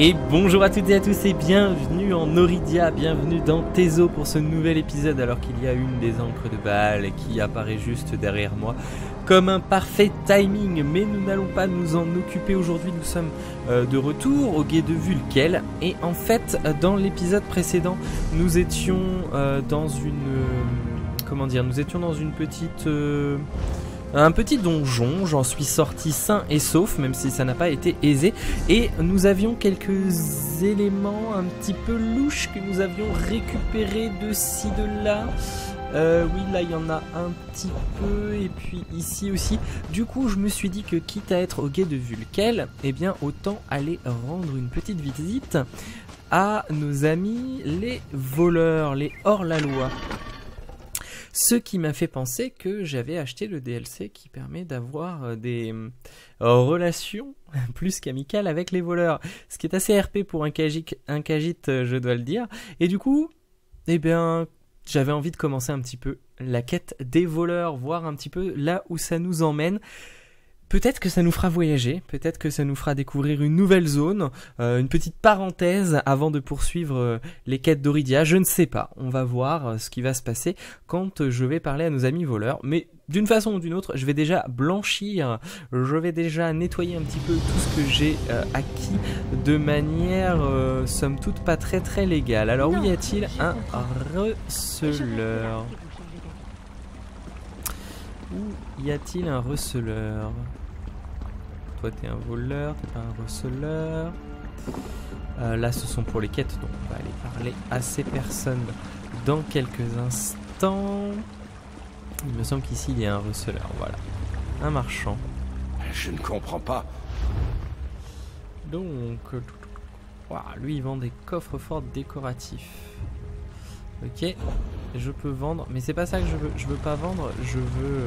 Et bonjour à toutes et à tous et bienvenue en Noridia, bienvenue dans Teso pour ce nouvel épisode, alors qu'il y a une des encres de Baal qui apparaît juste derrière moi comme un parfait timing, mais nous n'allons pas nous en occuper aujourd'hui. Nous sommes de retour au gué de Vulkhel et en fait dans l'épisode précédent nous étions dans une... comment dire, nous étions dans une petite... un petit donjon, j'en suis sorti sain et sauf, même si ça n'a pas été aisé. Et nous avions quelques éléments un petit peu louches que nous avions récupérés de ci, de là. Oui, là il y en a un petit peu, et puis ici aussi. Du coup, je me suis dit que quitte à être au gué de Vulkhel, eh bien autant aller rendre une petite visite à nos amis les voleurs, les hors-la-loi. Ce qui m'a fait penser que j'avais acheté le DLC qui permet d'avoir des relations plus qu'amicales avec les voleurs. Ce qui est assez RP pour un Khajiit, je dois le dire. Et du coup, eh bien, j'avais envie de commencer un petit peu la quête des voleurs, voir un petit peu là où ça nous emmène. Peut-être que ça nous fera voyager, peut-être que ça nous fera découvrir une nouvelle zone, une petite parenthèse avant de poursuivre les quêtes d'Auridia, je ne sais pas. On va voir ce qui va se passer quand je vais parler à nos amis voleurs. Mais d'une façon ou d'une autre, je vais déjà blanchir, je vais déjà nettoyer un petit peu tout ce que j'ai acquis de manière, somme toute, pas très très légale. Alors où y a-t-il un receleur ? Où y a-t-il un receleur? Toi t'es un voleur, t'es pas un receleur. Là ce sont pour les quêtes, donc on va aller parler à ces personnes dans quelques instants. Il me semble qu'ici il y a un receleur, voilà. Un marchand. Je ne comprends pas. Donc, lui il vend des coffres forts décoratifs. Ok, je peux vendre, mais c'est pas ça que je veux. Je veux pas vendre, je veux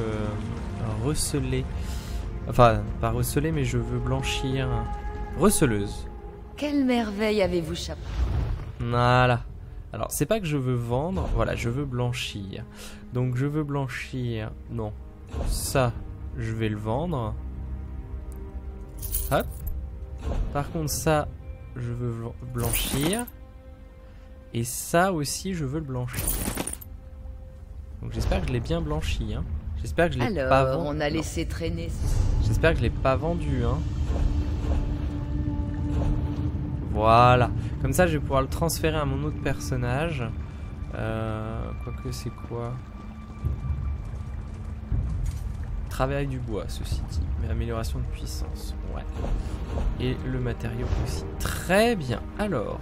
receler. Enfin, pas receler, mais je veux blanchir. Receleuse. Quelle merveille avez-vous chapé? Voilà. Alors, c'est pas que je veux vendre, voilà, je veux blanchir. Donc, je veux blanchir. Non, ça, je vais le vendre. Hop. Par contre, ça, je veux blanchir. Et ça aussi, je veux le blanchir. Donc j'espère que je l'ai bien blanchi. Hein. J'espère que je l'ai pas vendu. Alors, on a laissé traîner. J'espère que je l'ai pas vendu. Hein. Voilà. Comme ça, je vais pouvoir le transférer à mon autre personnage. Quoique, c'est quoi? Travail du bois, ceci dit. Mais amélioration de puissance. Ouais. Et le matériau aussi. Très bien. Alors...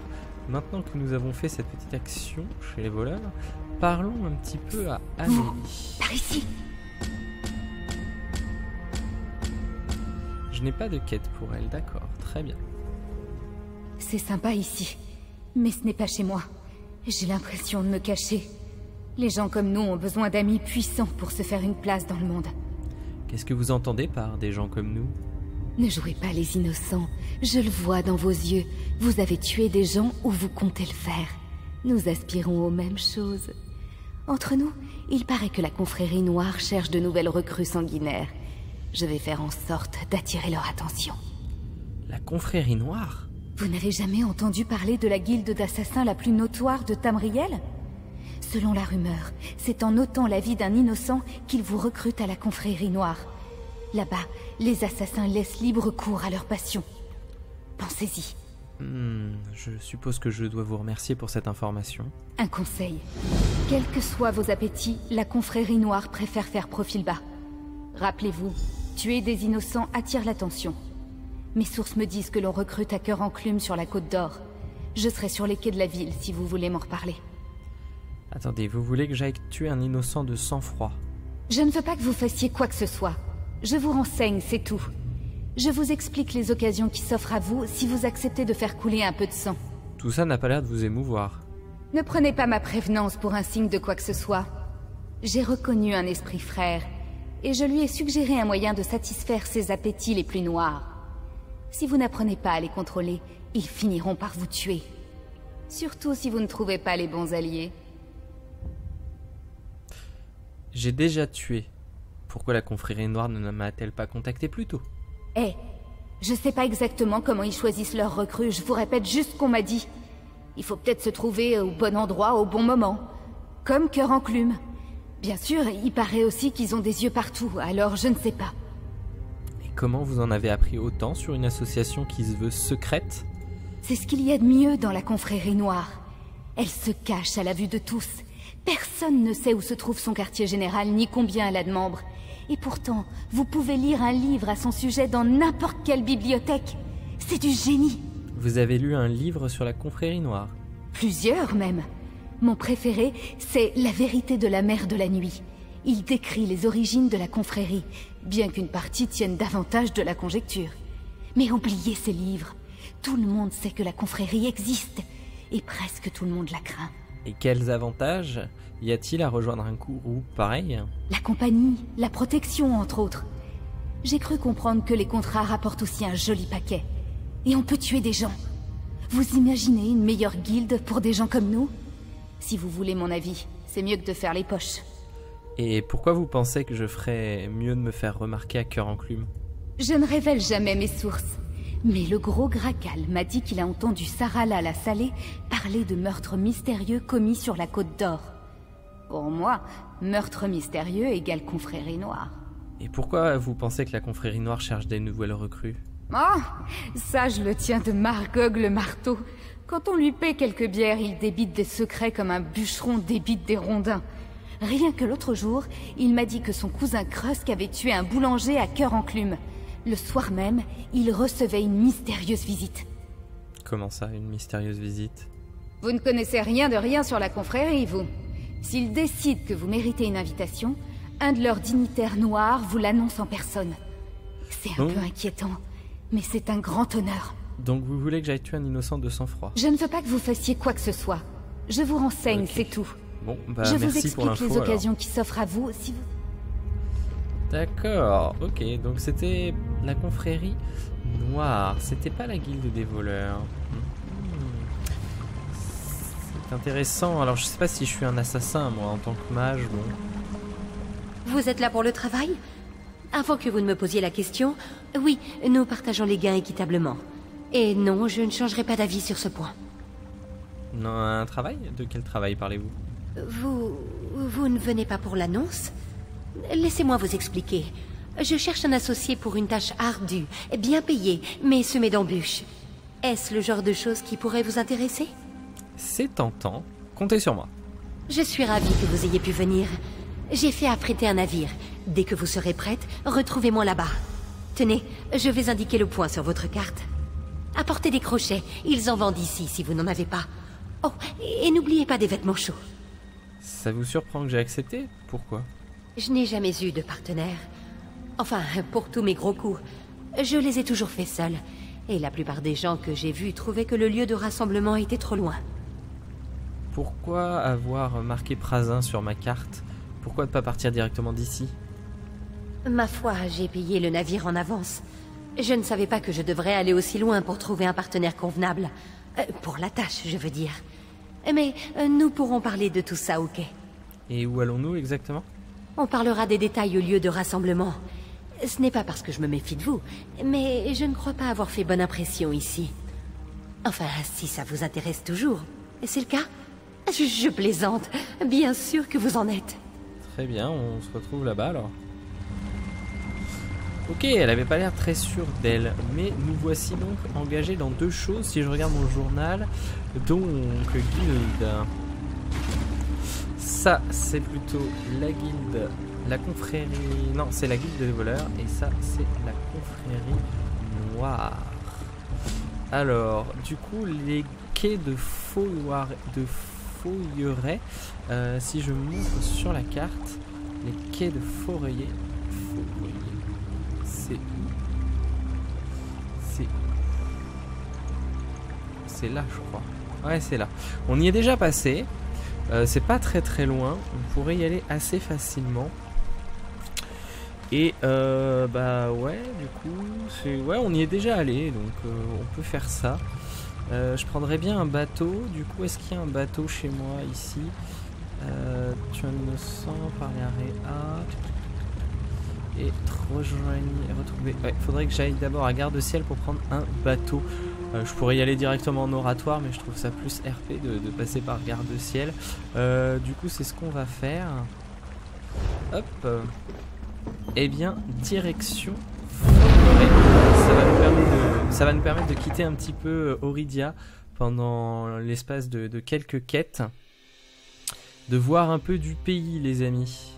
Maintenant que nous avons fait cette petite action chez les voleurs, parlons un petit peu à Amélie. Par ici. Je n'ai pas de quête pour elle, d'accord, très bien. C'est sympa ici, mais ce n'est pas chez moi. J'ai l'impression de me cacher. Les gens comme nous ont besoin d'amis puissants pour se faire une place dans le monde. Qu'est-ce que vous entendez par des gens comme nous ? Ne jouez pas les innocents, je le vois dans vos yeux. Vous avez tué des gens ou vous comptez le faire. Nous aspirons aux mêmes choses. Entre nous, il paraît que la confrérie noire cherche de nouvelles recrues sanguinaires. Je vais faire en sorte d'attirer leur attention. La confrérie noire? Vous n'avez jamais entendu parler de la guilde d'assassins la plus notoire de Tamriel? Selon la rumeur, c'est en ôtant la vie d'un innocent qu'ils vous recrutent à la confrérie noire. Là-bas, les assassins laissent libre cours à leur passion. Pensez-y. Je suppose que je dois vous remercier pour cette information. Un conseil. Quels que soient vos appétits, la confrérie noire préfère faire profil bas. Rappelez-vous, tuer des innocents attire l'attention. Mes sources me disent que l'on recrute à Cœurenclume sur la Côte d'Or. Je serai sur les quais de la ville si vous voulez m'en reparler. Attendez, vous voulez que j'aille tuer un innocent de sang-froid? Je ne veux pas que vous fassiez quoi que ce soit. Je vous renseigne, c'est tout. Je vous explique les occasions qui s'offrent à vous si vous acceptez de faire couler un peu de sang. Tout ça n'a pas l'air de vous émouvoir. Ne prenez pas ma prévenance pour un signe de quoi que ce soit. J'ai reconnu un esprit frère, et je lui ai suggéré un moyen de satisfaire ses appétits les plus noirs. Si vous n'apprenez pas à les contrôler, ils finiront par vous tuer. Surtout si vous ne trouvez pas les bons alliés. J'ai déjà tué. Pourquoi la confrérie noire ne m'a-t-elle pas contacté plus tôt? Eh, Je sais pas exactement comment ils choisissent leurs recrues, je vous répète juste ce qu'on m'a dit. Il faut peut-être se trouver au bon endroit, au bon moment. Comme Cœurenclume. Bien sûr, il paraît aussi qu'ils ont des yeux partout, alors je ne sais pas. Et comment vous en avez appris autant sur une association qui se veut secrète? C'est ce qu'il y a de mieux dans la confrérie noire. Elle se cache à la vue de tous. Personne ne sait où se trouve son quartier général, ni combien elle a de membres. Et pourtant, vous pouvez lire un livre à son sujet dans n'importe quelle bibliothèque. C'est du génie. Vous avez lu un livre sur la confrérie noire? Plusieurs même. Mon préféré, c'est « La vérité de la mer de la nuit ». Il décrit les origines de la confrérie, bien qu'une partie tienne davantage de la conjecture. Mais oubliez ces livres. Tout le monde sait que la confrérie existe, et presque tout le monde la craint. Et quels avantages y a-t-il à rejoindre un groupe pareil? La compagnie, la protection, entre autres. J'ai cru comprendre que les contrats rapportent aussi un joli paquet. Et on peut tuer des gens. Vous imaginez une meilleure guilde pour des gens comme nous? Si vous voulez mon avis, c'est mieux que de faire les poches. Et pourquoi vous pensez que je ferais mieux de me faire remarquer à Cœurenclume? Je ne révèle jamais mes sources. Mais le gros Gracal m'a dit qu'il a entendu Sarala la Salée parler de meurtres mystérieux commis sur la Côte d'Or. Pour moi, meurtre mystérieux égale confrérie noire. Et pourquoi vous pensez que la confrérie noire cherche des nouvelles recrues? Oh, ça je le tiens de Margog le marteau. Quand on lui paie quelques bières, il débite des secrets comme un bûcheron débite des rondins. Rien que l'autre jour, il m'a dit que son cousin Krusk avait tué un boulanger à Cœurenclume. Le soir même, il recevait une mystérieuse visite. Comment ça, une mystérieuse visite? Vous ne connaissez rien de rien sur la confrérie, vous. S'ils décident que vous méritez une invitation, un de leurs dignitaires noirs vous l'annonce en personne. C'est un peu inquiétant, mais c'est un grand honneur. Donc vous voulez que j'aille tuer un innocent de sang-froid? Je ne veux pas que vous fassiez quoi que ce soit. Je vous renseigne, okay. C'est tout. Bon, bah, je vous explique les occasions qui s'offrent à vous si vous... D'accord, ok. Donc c'était la confrérie noire. C'était pas la guilde des voleurs. C'est intéressant. Alors je sais pas si je suis un assassin, moi, en tant que mage. Bon. Vous êtes là pour le travail? Avant que vous ne me posiez la question, oui, nous partageons les gains équitablement. Et non, je ne changerai pas d'avis sur ce point. Non, un travail? De quel travail parlez-vous? Vous ne venez pas pour l'annonce? Laissez-moi vous expliquer. Je cherche un associé pour une tâche ardue, bien payée, mais semée d'embûches. Est-ce le genre de choses qui pourrait vous intéresser? C'est tentant. Comptez sur moi. Je suis ravie que vous ayez pu venir. J'ai fait affréter un navire. Dès que vous serez prête, retrouvez-moi là-bas. Tenez, je vais indiquer le point sur votre carte. Apportez des crochets, ils en vendent ici si vous n'en avez pas. Oh, et n'oubliez pas des vêtements chauds. Ça vous surprend que j'ai accepté? Pourquoi? Je n'ai jamais eu de partenaire. Enfin, pour tous mes gros coups, je les ai toujours faits seuls. Et la plupart des gens que j'ai vus trouvaient que le lieu de rassemblement était trop loin. Pourquoi avoir marqué Razin sur ma carte? Pourquoi ne pas partir directement d'ici? Ma foi, j'ai payé le navire en avance. Je ne savais pas que je devrais aller aussi loin pour trouver un partenaire convenable. Pour la tâche, je veux dire. Mais nous pourrons parler de tout ça, ok? Et où allons-nous exactement? On parlera des détails au lieu de rassemblement. Ce n'est pas parce que je me méfie de vous, mais je ne crois pas avoir fait bonne impression ici. Enfin, si ça vous intéresse toujours. C'est le cas? Je plaisante. Bien sûr que vous en êtes. Très bien, on se retrouve là-bas alors. Ok, elle avait pas l'air très sûre d'elle, mais nous voici donc engagés dans deux choses, si je regarde mon journal. Donc, guilde. Ça, c'est plutôt la guilde, la confrérie... Non, c'est la guilde des voleurs, et ça, c'est la confrérie noire. Alors, du coup, les quais de Foyeré, si je montre sur la carte, les quais de Foyeré... C'est là, je crois. Ouais, c'est là. On y est déjà passé. C'est pas très loin. On pourrait y aller assez facilement. Et bah ouais, du coup, c'est ouais, on y est déjà allé, donc on peut faire ça. Je prendrais bien un bateau. Du coup, est-ce qu'il y a un bateau chez moi ici? Tu as 900 par l'arrêt A. et retrouver... Ouais, faudrait que j'aille d'abord à Garde-Ciel pour prendre un bateau. Je pourrais y aller directement en oratoire, mais je trouve ça plus RP de passer par Garde-Ciel. Du coup, c'est ce qu'on va faire. Hop. Eh bien, direction Foyeré. Ça va nous permettre de quitter un petit peu Auridia pendant l'espace de quelques quêtes. De voir un peu du pays, les amis.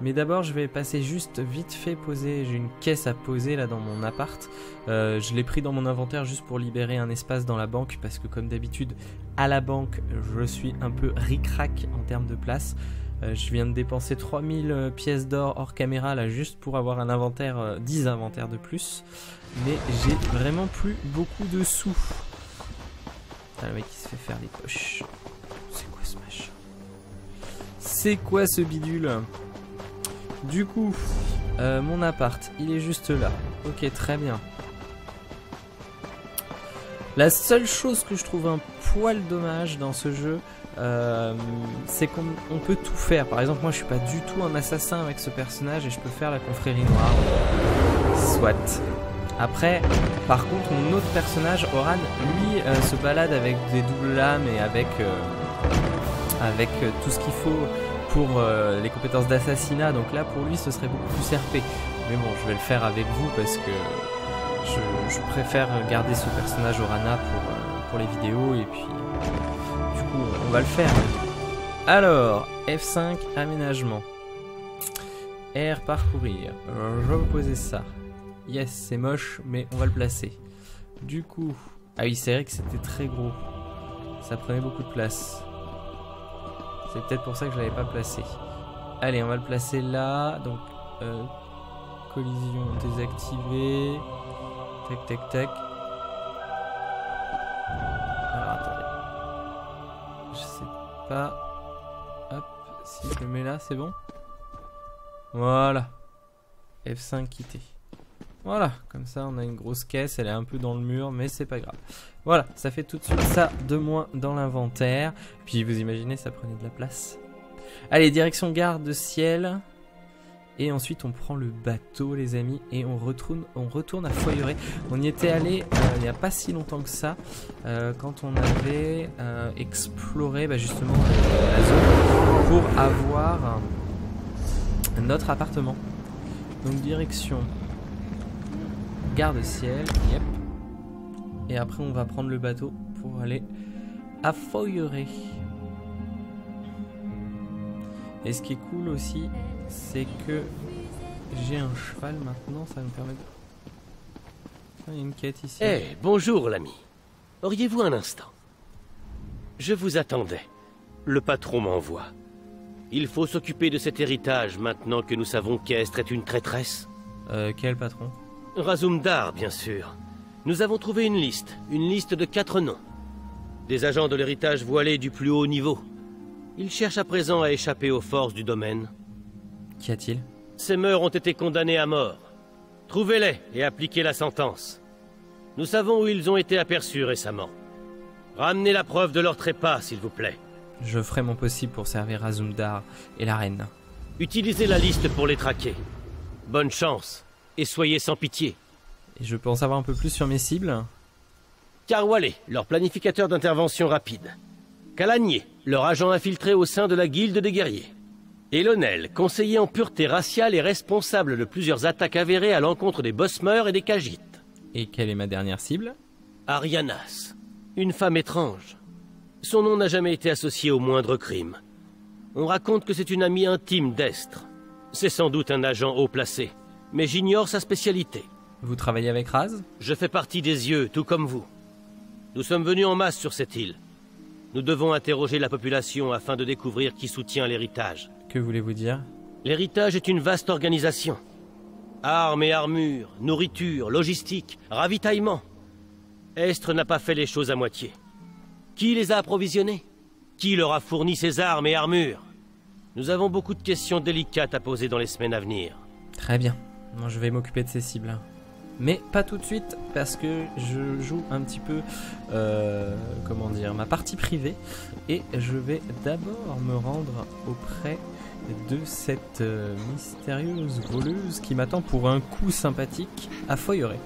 Mais d'abord, je vais passer juste vite fait poser. J'ai une caisse à poser là dans mon appart. Je l'ai pris dans mon inventaire juste pour libérer un espace dans la banque. Parce que comme d'habitude, à la banque, je suis un peu ric-rac en termes de place. Je viens de dépenser 3000 pièces d'or hors caméra là juste pour avoir un inventaire, 10 inventaires de plus. Mais j'ai vraiment plus beaucoup de sous. Putain, le mec qui se fait faire des poches. C'est quoi ce machin? C'est quoi ce bidule? Du coup, mon appart, il est juste là. Ok, très bien. La seule chose que je trouve un poil dommage dans ce jeu, c'est qu'on peut tout faire. Par exemple, moi je suis pas du tout un assassin avec ce personnage et je peux faire la confrérie noire. Soit. Après, par contre, mon autre personnage, Oran, lui, se balade avec des doubles lames et avec tout ce qu'il faut pour les compétences d'assassinat, donc là pour lui ce serait beaucoup plus RP. Mais bon, je vais le faire avec vous parce que je préfère garder ce personnage Orana pour les vidéos et puis du coup on va le faire. Alors, F5, aménagement. R, parcourir. Je vais poser ça. Yes, c'est moche, mais on va le placer. Du coup... Ah oui, c'est vrai que c'était très gros. Ça prenait beaucoup de place. C'est peut-être pour ça que je l'avais pas placé. Allez, on va le placer là. Donc, collision désactivée. Tac, tac, tac. Alors, attendez. Je sais pas. Hop, si je le mets là, c'est bon. Voilà. F5 quitté. Voilà, comme ça on a une grosse caisse, elle est un peu dans le mur, mais c'est pas grave. Voilà, ça fait tout de suite ça de moins dans l'inventaire. Puis vous imaginez, ça prenait de la place. Allez, direction Garde-Ciel. Et ensuite on prend le bateau, les amis, et on retourne à Foyeré. On y était allé il n'y a pas si longtemps que ça, quand on avait exploré justement la zone pour avoir notre appartement. Donc direction... Garde-Ciel, yep. Et après on va prendre le bateau pour aller à Foyeré. Et ce qui est cool aussi, c'est que j'ai un cheval maintenant, ça me permet de... Il y a une quête ici. Eh, hey, bonjour l'ami. Auriez-vous un instant? Je vous attendais. Le patron m'envoie. Il faut s'occuper de cet héritage maintenant que nous savons qu'Estre est une traîtresse. Quel patron? Razum-dar, bien sûr. Nous avons trouvé une liste de 4 noms. Des agents de l'héritage voilés du plus haut niveau. Ils cherchent à présent à échapper aux forces du domaine. Qu'y a-t-il? Ces mœurs ont été condamnés à mort. Trouvez-les et appliquez la sentence. Nous savons où ils ont été aperçus récemment. Ramenez la preuve de leur trépas, s'il vous plaît. Je ferai mon possible pour servir Razum-dar et la reine. Utilisez la liste pour les traquer. Bonne chance. Et soyez sans pitié. Et je peux en savoir un peu plus sur mes cibles? Carwale, leur planificateur d'intervention rapide. Kalanier, leur agent infiltré au sein de la guilde des guerriers. Et Lonel, conseiller en pureté raciale et responsable de plusieurs attaques avérées à l'encontre des bossmeurs et des Khajiit. Et quelle est ma dernière cible? Ariannas, une femme étrange. Son nom n'a jamais été associé au moindre crime. On raconte que c'est une amie intime d'Estre. C'est sans doute un agent haut placé. Mais j'ignore sa spécialité. Vous travaillez avec Raz? Je fais partie des yeux, tout comme vous. Nous sommes venus en masse sur cette île. Nous devons interroger la population afin de découvrir qui soutient l'héritage. Que voulez-vous dire? L'héritage est une vaste organisation. Armes et armures, nourriture, logistique, ravitaillement. Estre n'a pas fait les choses à moitié. Qui les a approvisionnés? Qui leur a fourni ces armes et armures? Nous avons beaucoup de questions délicates à poser dans les semaines à venir. Très bien. Moi, je vais m'occuper de ces cibles. Mais pas tout de suite, parce que je joue un petit peu, ma partie privée. Et je vais d'abord me rendre auprès de cette mystérieuse voleuse qui m'attend pour un coup sympathique à Foyeré.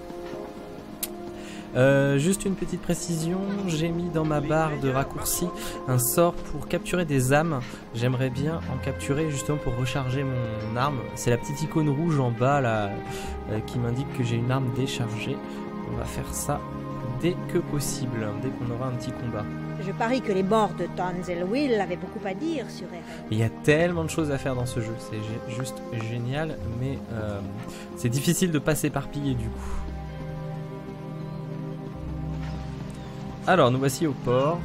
Juste une petite précision, j'ai mis dans ma barre de raccourci un sort pour capturer des âmes. J'aimerais bien en capturer justement pour recharger mon arme. C'est la petite icône rouge en bas là qui m'indique que j'ai une arme déchargée. On va faire ça dès que possible, hein, dès qu'on aura un petit combat. Je parie que les bords de Tanzelwill avaient beaucoup à dire sur elle. Il y a tellement de choses à faire dans ce jeu, c'est juste génial, mais c'est difficile de pas s'éparpiller du coup. Alors, nous voici au port.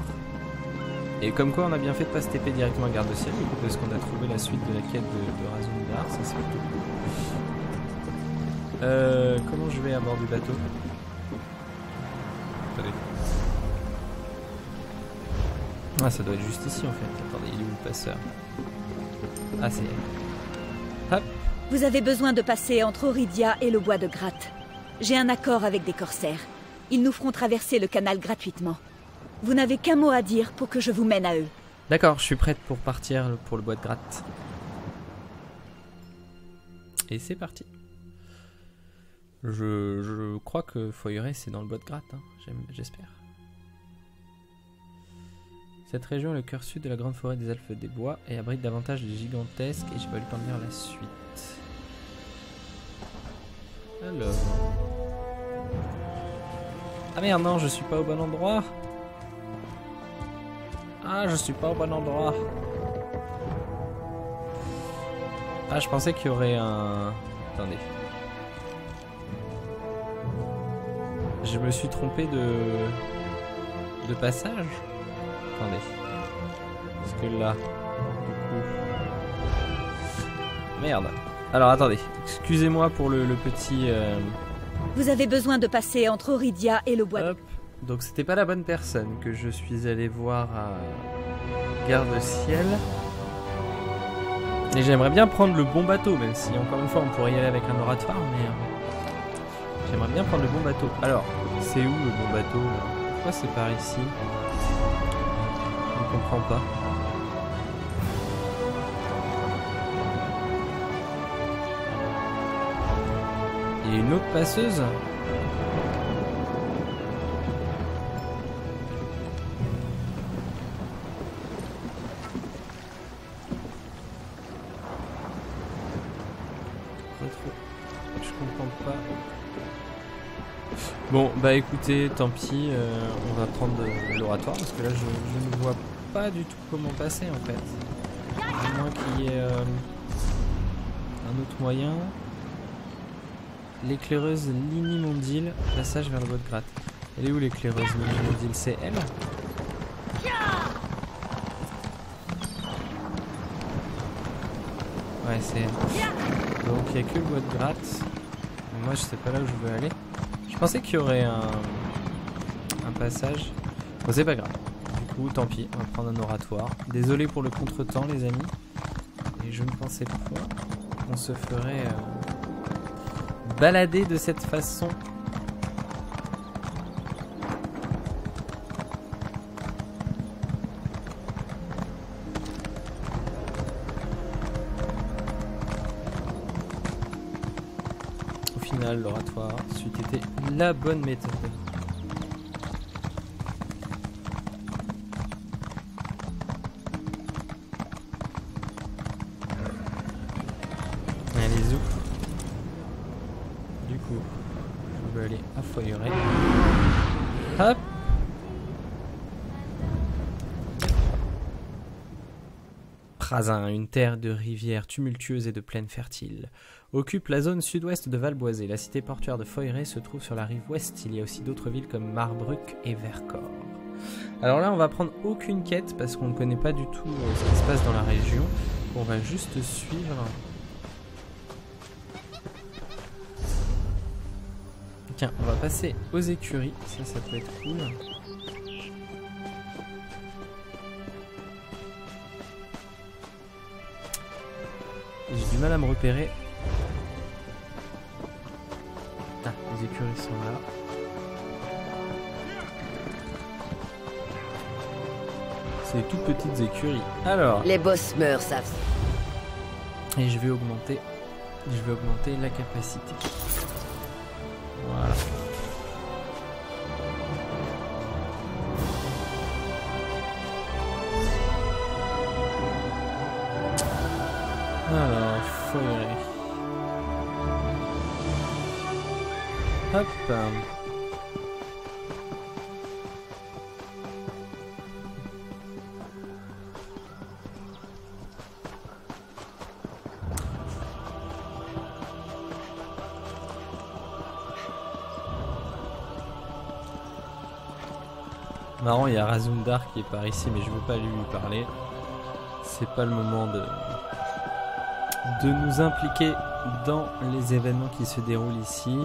Et comme quoi, on a bien fait de pas se taper directement à Garde-Ciel, du coup, parce qu'on a trouvé la suite de la quête de Razum-dar. Ça, c'est plutôt cool. Comment je vais à bord du bateau? Attendez. Ah, ça doit être juste ici, en fait. Attendez, il est où le passeur? Ah, c'est... Hop. Vous avez besoin de passer entre Auridia et le bois de Gratte. J'ai un accord avec des corsaires. Ils nous feront traverser le canal gratuitement. Vous n'avez qu'un mot à dire pour que je vous mène à eux. D'accord, je suis prête pour partir pour le bois de Gratte. Et c'est parti. Je crois que Foyeré, c'est dans le bois de Gratte, hein. J'espère. Cette région est le cœur sud de la grande forêt des Elfes des Bois et abrite davantage des gigantesques. Et j'ai pas eu le temps de lire la suite. Alors... Ah merde, non, je suis pas au bon endroit. Ah, je suis pas au bon endroit. Ah, je pensais qu'il y aurait un... Attendez. Je me suis trompé de passage. Attendez. Parce que là... Merde. Alors, attendez. Excusez-moi pour le petit... Vous avez besoin de passer entre Auridia et le bois. Hop. Donc c'était pas la bonne personne que je suis allé voir à Garde-Ciel. Et j'aimerais bien prendre le bon bateau, même si encore une fois on pourrait y aller avec un oratoire, mais j'aimerais bien prendre le bon bateau. Alors, c'est où le bon bateau là? Pourquoi c'est par ici? Je ne comprends pas. Il y a une autre passeuse. Je comprends pas. Bon, bah écoutez, tant pis, on va prendre l'oratoire parce que là je ne vois pas du tout comment passer en fait. À moins qu'il y ait un autre moyen. L'éclaireuse Linimondile, passage vers le bois de Gratte. Elle est où l'éclaireuse Linimondile? C'est elle? Ouais, c'est elle. Donc il n'y a que le bois de Gratte. Moi je sais pas là où je veux aller. Je pensais qu'il y aurait un passage. Bon, c'est pas grave. Du coup, tant pis, on va prendre un oratoire. Désolé pour le contretemps, les amis. Et je ne pensais pas qu'on se ferait... balader de cette façon. Au final, l'oratoire suite était la bonne méthode. Hop. Razin, une terre de rivières tumultueuses et de plaines fertiles, occupe la zone sud-ouest de Valboisé. La cité portuaire de Foyeré se trouve sur la rive ouest. Il y a aussi d'autres villes comme Marbruck et Vercors. Alors là, on va prendre aucune quête parce qu'on ne connaît pas du tout ce qui se passe dans la région. On va juste suivre... Tiens, on va passer aux écuries, ça peut être cool. J'ai du mal à me repérer. Ah, les écuries sont là. C'est les toutes petites écuries. Alors... Les boss meurent, ça. et je vais augmenter la capacité. Voilà. Alors, Foyeré. Hop. Marrant, il y a Razum-dar qui est par ici, mais je veux pas lui parler. C'est pas le moment de nous impliquer dans les événements qui se déroulent ici.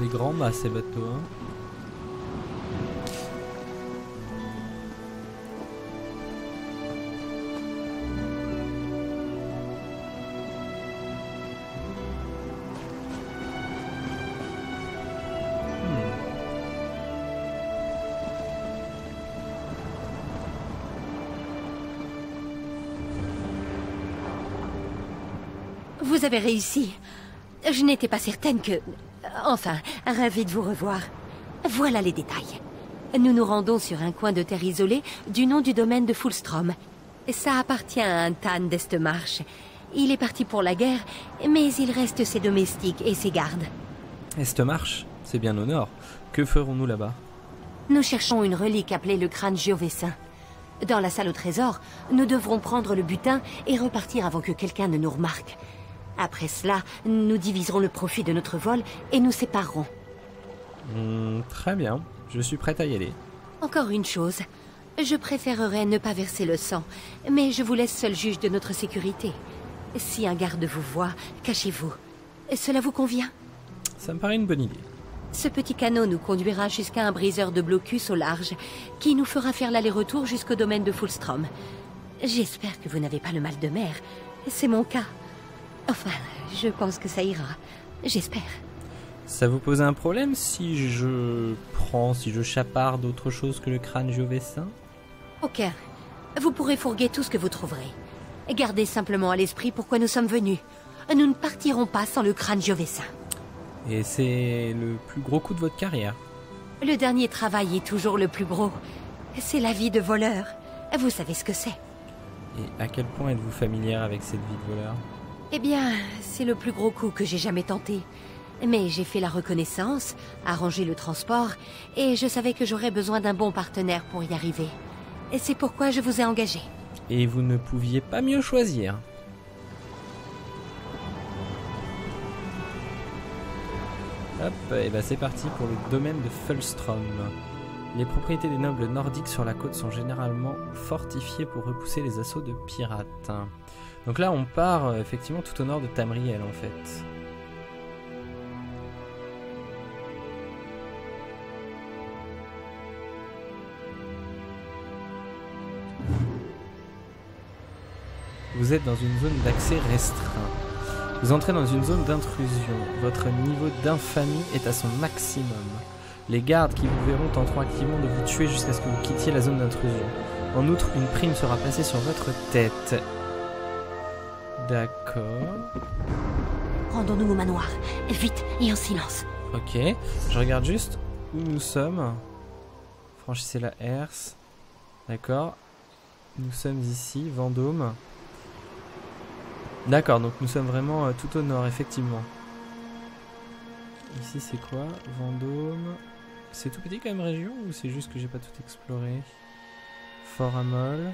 On est grand bah ces bateaux hein. Vous avez réussi. Je n'étais pas certaine que... Enfin, ravie de vous revoir. Voilà les détails. Nous nous rendons sur un coin de terre isolé du nom du domaine de Fullstrom. Ça appartient à un Tan d'Estmarche. Il est parti pour la guerre, mais il reste ses domestiques et ses gardes. Estmarche, c'est bien au nord. Que ferons-nous là-bas? Nous cherchons une relique appelée le crâne Jovessin. Dans la salle au trésor, nous devrons prendre le butin et repartir avant que quelqu'un ne nous remarque. Après cela, nous diviserons le profit de notre vol et nous séparerons. Très bien, je suis prête à y aller. Encore une chose, je préférerais ne pas verser le sang, mais je vous laisse seul juge de notre sécurité. Si un garde vous voit, cachez-vous. Cela vous convient? Ça me paraît une bonne idée. Ce petit canot nous conduira jusqu'à un briseur de blocus au large, qui nous fera faire l'aller-retour jusqu'au domaine de Fullstrom. J'espère que vous n'avez pas le mal de mer, c'est mon cas. Enfin, je pense que ça ira. J'espère. Ça vous pose un problème si je chaparde d'autre chose que le crâne Jovessin? Ok. Vous pourrez fourguer tout ce que vous trouverez. Gardez simplement à l'esprit pourquoi nous sommes venus. Nous ne partirons pas sans le crâne Jovessin. Et c'est le plus gros coup de votre carrière? Le dernier travail est toujours le plus gros. C'est la vie de voleur. Vous savez ce que c'est. Et à quel point êtes-vous familière avec cette vie de voleur? Eh bien, c'est le plus gros coup que j'ai jamais tenté. Mais j'ai fait la reconnaissance, arrangé le transport, et je savais que j'aurais besoin d'un bon partenaire pour y arriver. C'est pourquoi je vous ai engagé. Et vous ne pouviez pas mieux choisir. Hop, et bah c'est parti pour le domaine de Fjelstrøm. Les propriétés des nobles nordiques sur la côte sont généralement fortifiées pour repousser les assauts de pirates. Donc là on part effectivement tout au nord de Tamriel en fait. Vous êtes dans une zone d'accès restreint. Vous entrez dans une zone d'intrusion. Votre niveau d'infamie est à son maximum. Les gardes qui vous verront tenteront activement de vous tuer jusqu'à ce que vous quittiez la zone d'intrusion. En outre, une prime sera placée sur votre tête. D'accord. Rendons-nous au manoir, vite et en silence. Ok, je regarde juste où nous sommes. Franchissez la herse. D'accord. Nous sommes ici, Vendôme. D'accord, donc nous sommes vraiment tout au nord, effectivement. Ici c'est quoi? Vendôme. C'est tout petit comme région ou c'est juste que j'ai pas tout exploré? Fort Amol.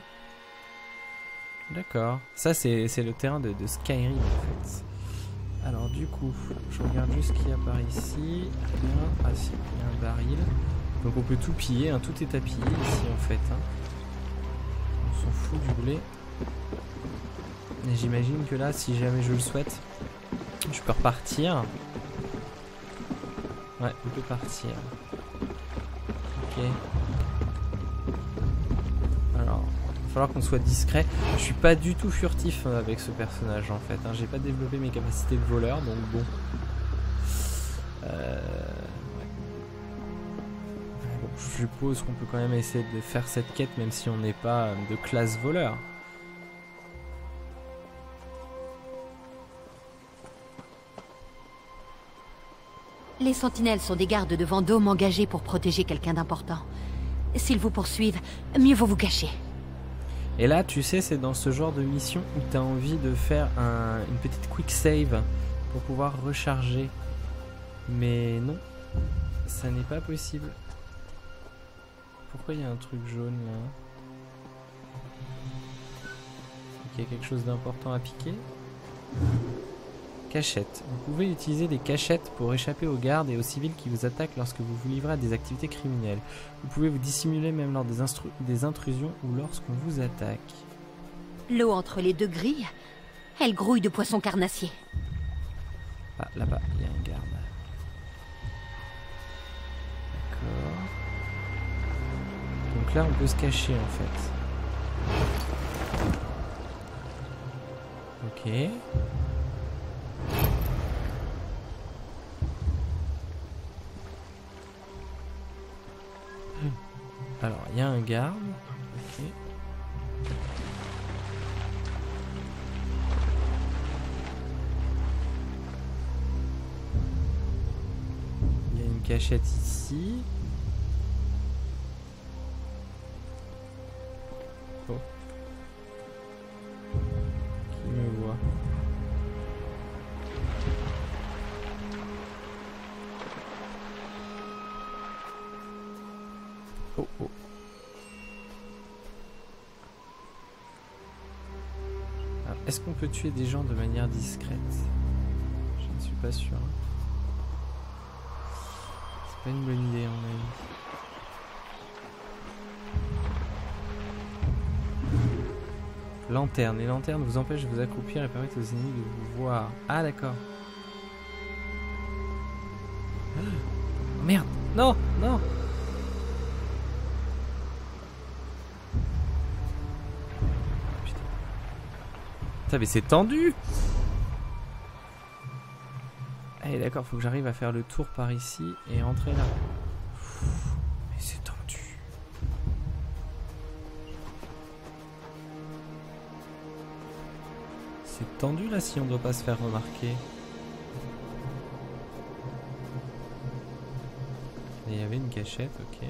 D'accord. Ça c'est le terrain de Skyrim en fait. Alors du coup, je regarde juste ce qu'il y a par ici. Rien. Ah si, il y a un baril. Donc on peut tout piller, hein. Tout est à piller ici en fait. Hein. On s'en fout du blé. Et j'imagine que là, si jamais je le souhaite, je peux repartir. Ouais, on peut partir. Ok. Ok. Alors, il va falloir qu'on soit discret. Je suis pas du tout furtif avec ce personnage en fait. Hein. J'ai pas développé mes capacités de voleur, donc bon. Ouais. Bon, je suppose qu'on peut quand même essayer de faire cette quête même si on n'est pas de classe voleur. Les sentinelles sont des gardes de Vendôme engagés pour protéger quelqu'un d'important. S'ils vous poursuivent, mieux vaut vous cacher. Et là, tu sais, c'est dans ce genre de mission où tu as envie de faire une petite quick save pour pouvoir recharger. Mais non, ça n'est pas possible. Pourquoi il y a un truc jaune là? Est-ce qu'il y a quelque chose d'important à piquer? Cachette. Vous pouvez utiliser des cachettes pour échapper aux gardes et aux civils qui vous attaquent lorsque vous vous livrez à des activités criminelles. Vous pouvez vous dissimuler même lors des intrusions ou lorsqu'on vous attaque. L'eau entre les deux grilles, elle grouille de poissons carnassiers. Ah, là-bas, il y a un garde. D'accord. Donc là, on peut se cacher en fait. Ok. Alors, il y a un garde. Okay. Il y a une cachette ici. Bon. Qui me voit? Oh oh. Est-ce qu'on peut tuer des gens de manière discrète? Je ne suis pas sûr. C'est pas une bonne idée, à mon avis. Lanterne. Les lanternes vous empêchent de vous accroupir et permettent aux ennemis de vous voir. Ah, d'accord. Ah, merde. Non, non. Mais c'est tendu. Allez, d'accord, faut que j'arrive à faire le tour par ici et entrer là. Mais c'est tendu. C'est tendu là si on doit pas se faire remarquer. Il y avait une cachette, ok.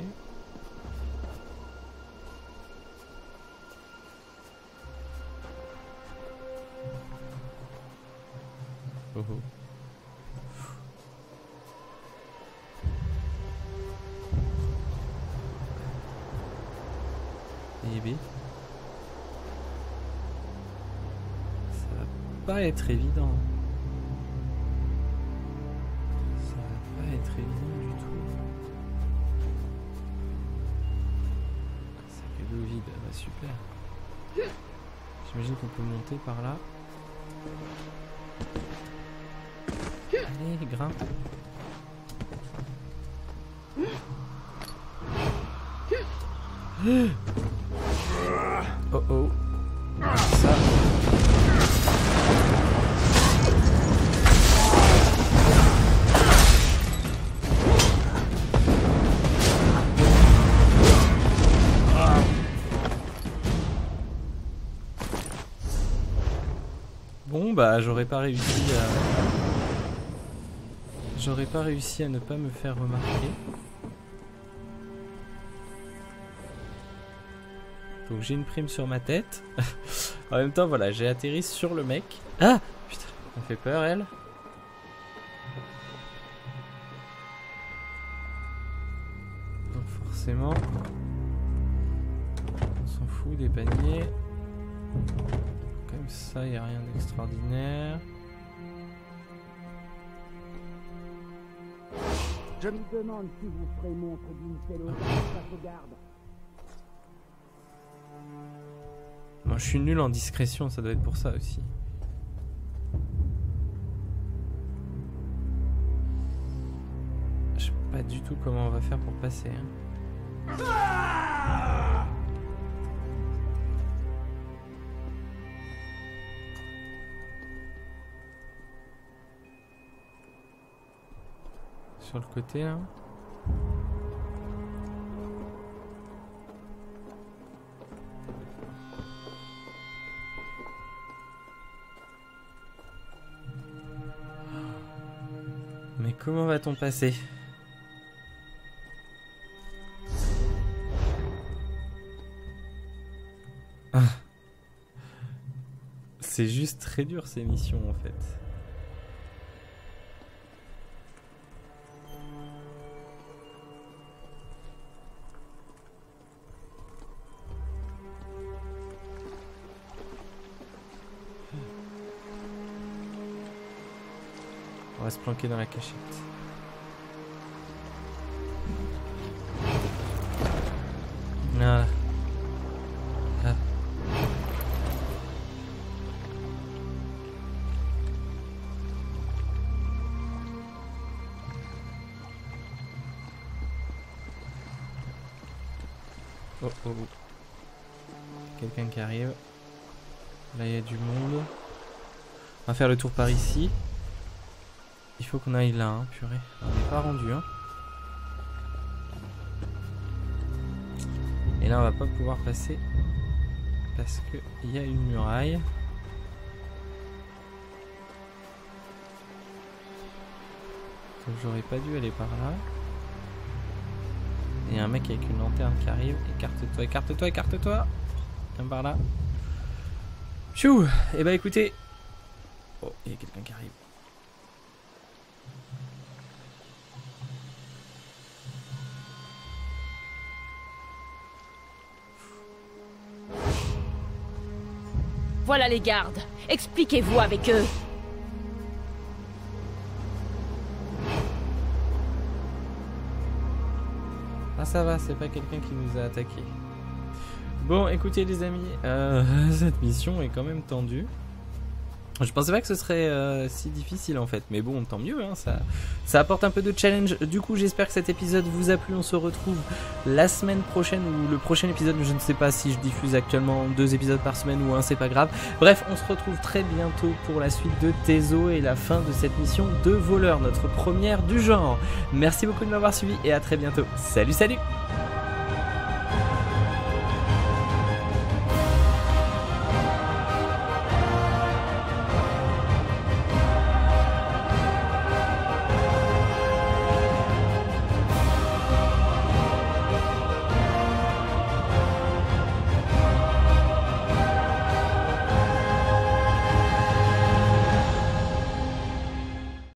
Maybe. Ça va pas être évident. Ça va pas être évident du tout. Ça fait l'eau vide, bah super. J'imagine qu'on peut monter par là. Allez, grimpe. Oh oh. Ça. Bon bah j'aurais pas réussi à... J'aurais pas réussi à ne pas me faire remarquer. Donc j'ai une prime sur ma tête. En même temps, voilà, j'ai atterri sur le mec. Ah putain, elle fait peur, elle. Donc forcément, on s'en fout des paniers. Comme ça, il n'y a rien d'extraordinaire. Je me demande si vous ferez montre d'une telle garde. Moi je suis nul en discrétion, ça doit être pour ça aussi. Je sais pas du tout comment on va faire pour passer. Hein. Sur le côté là. Mais comment va-t-on passer? Ah. C'est juste très dur ces missions en fait. On va se planquer dans la cachette. Ah. Ah. Oh oh. Quelqu'un qui arrive. Là il y a du monde. On va faire le tour par ici. Il faut qu'on aille là, hein, purée. On n'est pas rendu, hein. Et là, on va pas pouvoir passer parce que il y a une muraille. Donc j'aurais pas dû aller par là. Il y a un mec avec une lanterne qui arrive. Écarte-toi, écarte-toi, écarte-toi. Viens par là. Tchou. Eh ben écoutez. Oh, il y a quelqu'un qui arrive. Voilà les gardes. Expliquez-vous avec eux. Ah ça va, c'est pas quelqu'un qui nous a attaqué. Bon, écoutez les amis, cette mission est quand même tendue. Je pensais pas que ce serait si difficile en fait, mais bon, tant mieux, hein, ça apporte un peu de challenge. Du coup, j'espère que cet épisode vous a plu, on se retrouve la semaine prochaine ou le prochain épisode, je ne sais pas si je diffuse actuellement 2 épisodes par semaine ou 1, c'est pas grave. Bref, on se retrouve très bientôt pour la suite de Teso et la fin de cette mission de voleur, notre première du genre. Merci beaucoup de m'avoir suivi et à très bientôt. Salut, salut!